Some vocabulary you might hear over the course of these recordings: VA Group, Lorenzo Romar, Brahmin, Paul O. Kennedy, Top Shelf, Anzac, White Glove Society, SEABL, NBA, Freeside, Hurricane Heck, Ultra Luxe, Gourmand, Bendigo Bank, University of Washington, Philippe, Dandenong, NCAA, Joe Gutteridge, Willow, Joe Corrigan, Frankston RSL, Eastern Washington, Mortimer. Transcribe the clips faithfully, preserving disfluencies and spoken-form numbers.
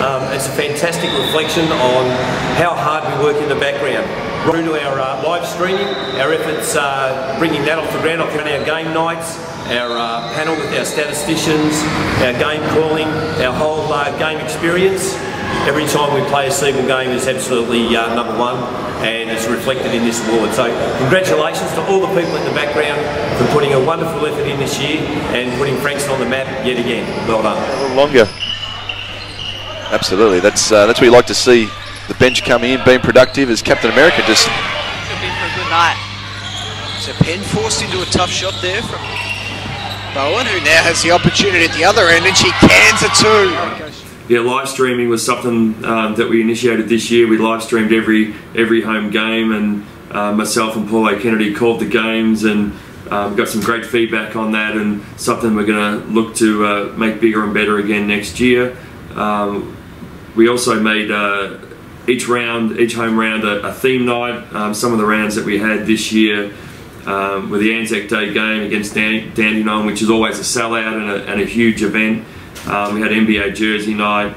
Um, it's a fantastic reflection on how hard we work in the background. Right through to our uh, live streaming, our efforts uh, bringing that off the ground, off our game nights, our uh, panel with our statisticians, our game calling, our whole uh, game experience. Every time we play a SEABL game is absolutely uh, number one, and it's reflected in this award. So congratulations to all the people in the background for putting a wonderful effort in this year and putting Frankston on the map yet again. Well done. A little longer. Absolutely. That's uh, that's what you like to see. The bench coming in, being productive, as Captain America just... Could be for a good night. So Penn forced into a tough shot there from Bowen, who now has the opportunity at the other end, and she cans a two. Yeah, live streaming was something um, that we initiated this year. We live streamed every every home game, and uh, myself and Paul O. Kennedy called the games, and um, got some great feedback on that, and something we're going to look to uh, make bigger and better again next year. Um, we also made uh, each round, each home round, a, a theme night. Um, some of the rounds that we had this year um, were the Anzac Day game against Dan Dandenong, which is always a sellout and a, and a huge event. Um, we had N B A jersey night,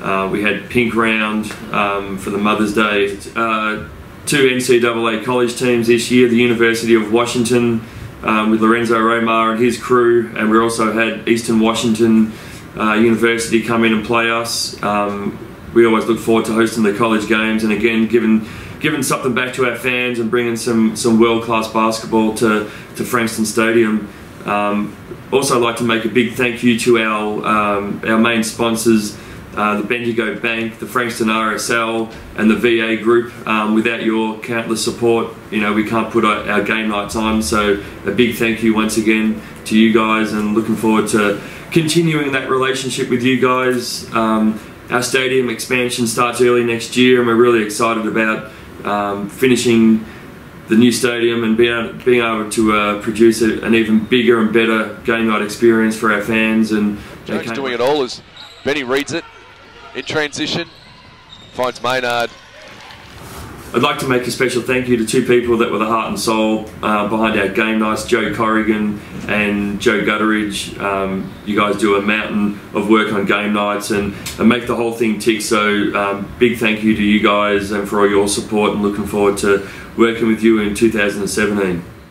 uh, we had pink round um, for the Mother's Day. Uh, two N C A A college teams this year, the University of Washington um, with Lorenzo Romar and his crew, and we also had Eastern Washington uh, University come in and play us. Um, we always look forward to hosting the college games, and again giving, giving something back to our fans and bringing some, some world-class basketball to, to Frankston Stadium. Um, also like to make a big thank you to our, um, our main sponsors, uh, the Bendigo Bank, the Frankston R S L and the V A Group. Um, without your countless support, you know, we can't put our, our game nights on, so a big thank you once again to you guys, and looking forward to continuing that relationship with you guys. Um, our stadium expansion starts early next year, and we're really excited about um, finishing the new stadium and being able, being able to uh, produce a, an even bigger and better game night experience for our fans. And Jones doing it all as Benny reads it in transition, finds Maynard. I'd like to make a special thank you to two people that were the heart and soul uh, behind our game nights, Joe Corrigan and Joe Gutteridge. Um, you guys do a mountain of work on game nights and, and make the whole thing tick, so um, big thank you to you guys and for all your support, and looking forward to working with you in two thousand seventeen.